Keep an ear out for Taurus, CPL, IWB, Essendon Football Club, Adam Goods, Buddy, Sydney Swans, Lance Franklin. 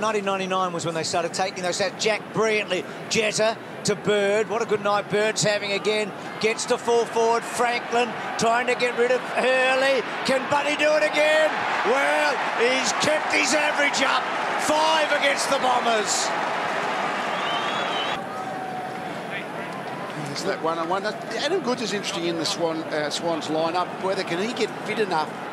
1999 was when they started taking those out. Jack brilliantly, Jetta to Bird. What a good night Bird's having again. Gets to full forward. Franklin trying to get rid of Hurley. Can Buddy do it again? Well, he's kept his average up. 5 against the Bombers. It's that one-on-one. Adam Goods is interesting in the Swans lineup. Whether can he get fit enough